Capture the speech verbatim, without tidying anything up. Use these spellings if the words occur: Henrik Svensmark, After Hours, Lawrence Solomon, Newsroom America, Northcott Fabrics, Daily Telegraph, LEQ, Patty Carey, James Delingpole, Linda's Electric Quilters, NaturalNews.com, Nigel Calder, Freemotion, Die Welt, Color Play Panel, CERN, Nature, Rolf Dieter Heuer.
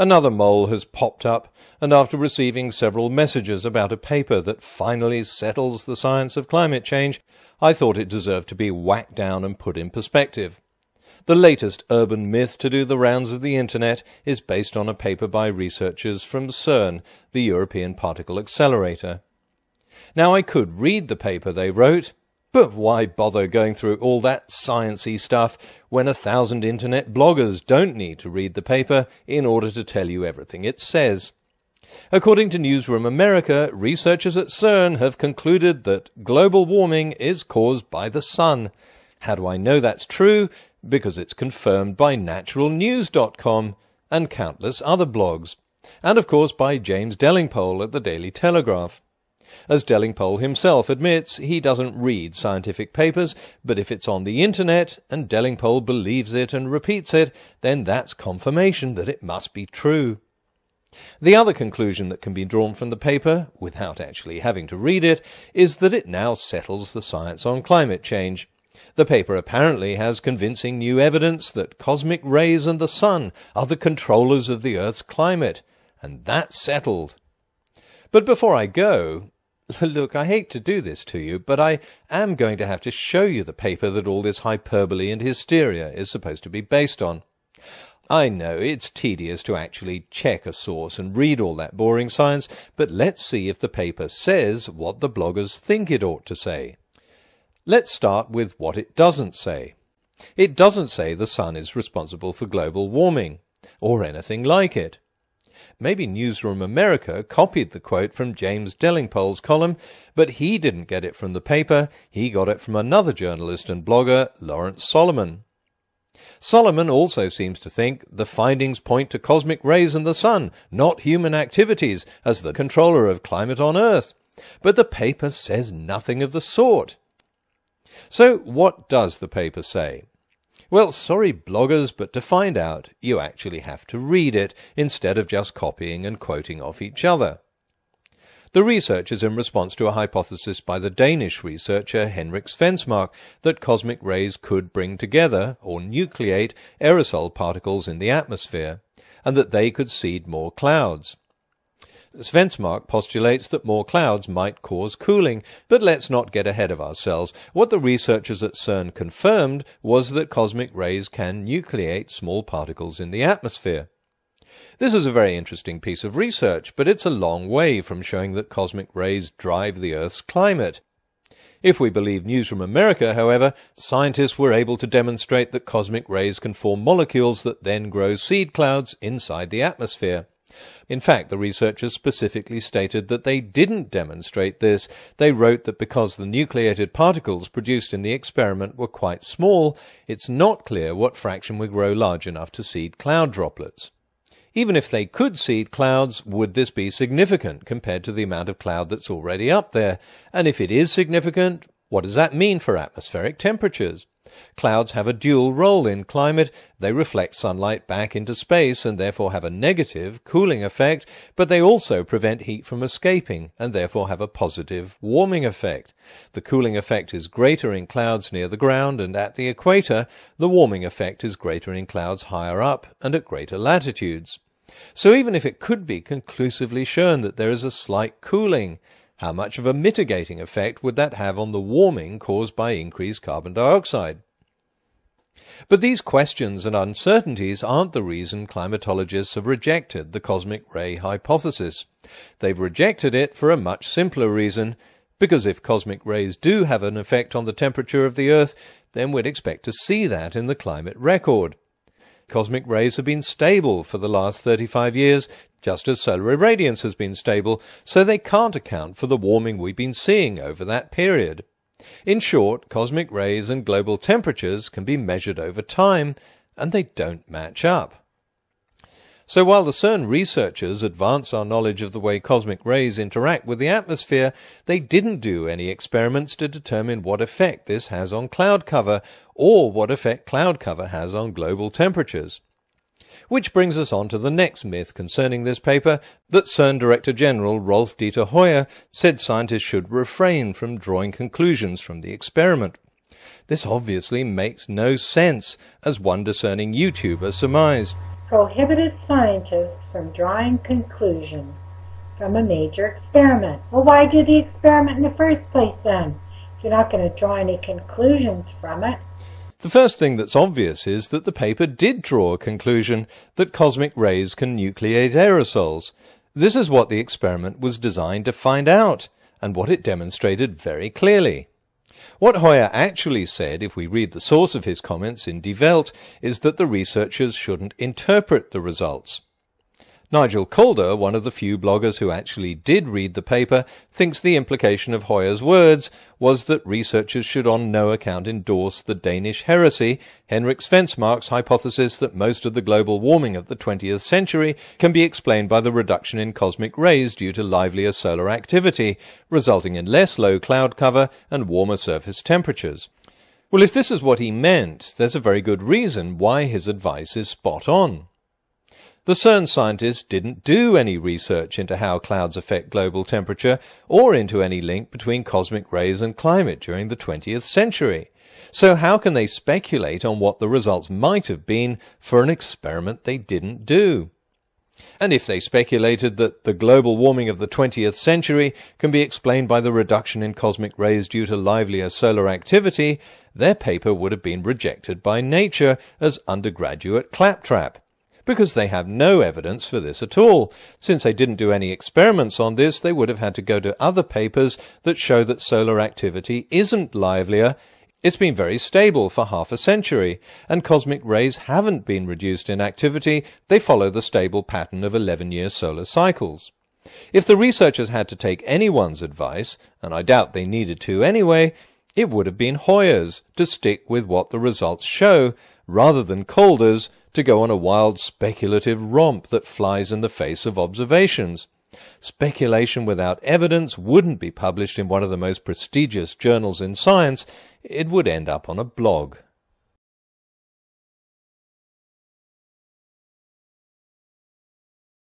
Another mole has popped up, and after receiving several messages about a paper that finally settles the science of climate change, I thought it deserved to be whacked down and put in perspective. The latest urban myth to do the rounds of the internet is based on a paper by researchers from CERN, the European Particle Accelerator. Now, I could read the paper they wrote, but why bother going through all that science-y stuff when a thousand internet bloggers don't need to read the paper in order to tell you everything it says? According to Newsroom America, researchers at CERN have concluded that global warming is caused by the sun. How do I know that's true? Because it's confirmed by Natural News dot com and countless other blogs, and of course by James Delingpole at the Daily Telegraph. As Delingpole himself admits, he doesn't read scientific papers, but if it's on the internet and Delingpole believes it and repeats it, then that's confirmation that it must be true. The other conclusion that can be drawn from the paper, without actually having to read it, is that it now settles the science on climate change. The paper apparently has convincing new evidence that cosmic rays and the sun are the controllers of the Earth's climate, and that's settled. But before I go, look, I hate to do this to you, but I am going to have to show you the paper that all this hyperbole and hysteria is supposed to be based on. I know it's tedious to actually check a source and read all that boring science, but let's see if the paper says what the bloggers think it ought to say. Let's start with what it doesn't say. It doesn't say the sun is responsible for global warming, or anything like it. Maybe Newsroom America copied the quote from James Delingpole's column, but he didn't get it from the paper. He got it from another journalist and blogger, Lawrence Solomon. Solomon also seems to think the findings point to cosmic rays and the sun, not human activities, as the controller of climate on Earth. But the paper says nothing of the sort. So what does the paper say? Well, sorry bloggers, but to find out, you actually have to read it instead of just copying and quoting off each other. The research is in response to a hypothesis by the Danish researcher Henrik Svensmark that cosmic rays could bring together, or nucleate, aerosol particles in the atmosphere, and that they could seed more clouds. Svensmark postulates that more clouds might cause cooling, but let's not get ahead of ourselves. What the researchers at CERN confirmed was that cosmic rays can nucleate small particles in the atmosphere. This is a very interesting piece of research, but it's a long way from showing that cosmic rays drive the Earth's climate. If we believe News from America, however, scientists were able to demonstrate that cosmic rays can form molecules that then grow seed clouds inside the atmosphere. In fact, the researchers specifically stated that they didn't demonstrate this. They wrote that because the nucleated particles produced in the experiment were quite small, it's not clear what fraction would grow large enough to seed cloud droplets. Even if they could seed clouds, would this be significant compared to the amount of cloud that's already up there? And if it is significant, what does that mean for atmospheric temperatures? Clouds have a dual role in climate. They reflect sunlight back into space and therefore have a negative, cooling effect, but they also prevent heat from escaping and therefore have a positive, warming effect. The cooling effect is greater in clouds near the ground and at the equator. The warming effect is greater in clouds higher up and at greater latitudes. So even if it could be conclusively shown that there is a slight cooling, how much of a mitigating effect would that have on the warming caused by increased carbon dioxide? But these questions and uncertainties aren't the reason climatologists have rejected the cosmic ray hypothesis. They've rejected it for a much simpler reason, because if cosmic rays do have an effect on the temperature of the Earth, then we'd expect to see that in the climate record. Cosmic rays have been stable for the last thirty-five years, just as solar irradiance has been stable, so they can't account for the warming we've been seeing over that period. In short, cosmic rays and global temperatures can be measured over time, and they don't match up. So while the CERN researchers advance our knowledge of the way cosmic rays interact with the atmosphere, they didn't do any experiments to determine what effect this has on cloud cover, or what effect cloud cover has on global temperatures. Which brings us on to the next myth concerning this paper, that CERN Director General Rolf Dieter Heuer said scientists should refrain from drawing conclusions from the experiment. This obviously makes no sense, as one discerning YouTuber surmised. prohibited scientists from drawing conclusions from a major experiment. Well, why do the experiment in the first place then? If you're not going to draw any conclusions from it. The first thing that's obvious is that the paper did draw a conclusion that cosmic rays can nucleate aerosols. This is what the experiment was designed to find out, and what it demonstrated very clearly. What Heuer actually said, if we read the source of his comments in Die Welt, is that the researchers shouldn't interpret the results. Nigel Calder, one of the few bloggers who actually did read the paper, thinks the implication of Heuer's words was that researchers should on no account endorse the Danish heresy, Henrik Svensmark's hypothesis that most of the global warming of the twentieth century can be explained by the reduction in cosmic rays due to livelier solar activity, resulting in less low cloud cover and warmer surface temperatures. Well, if this is what he meant, there's a very good reason why his advice is spot on. The CERN scientists didn't do any research into how clouds affect global temperature or into any link between cosmic rays and climate during the twentieth century. So how can they speculate on what the results might have been for an experiment they didn't do? And if they speculated that the global warming of the twentieth century can be explained by the reduction in cosmic rays due to livelier solar activity, their paper would have been rejected by Nature as undergraduate claptrap, because they have no evidence for this at all. Since they didn't do any experiments on this, they would have had to go to other papers that show that solar activity isn't livelier. It's been very stable for half a century, and cosmic rays haven't been reduced in activity. They follow the stable pattern of eleven-year solar cycles. If the researchers had to take anyone's advice, and I doubt they needed to anyway, it would have been Heuer's to stick with what the results show, rather than Calder's to go on a wild speculative romp that flies in the face of observations. Speculation without evidence wouldn't be published in one of the most prestigious journals in science. It would end up on a blog.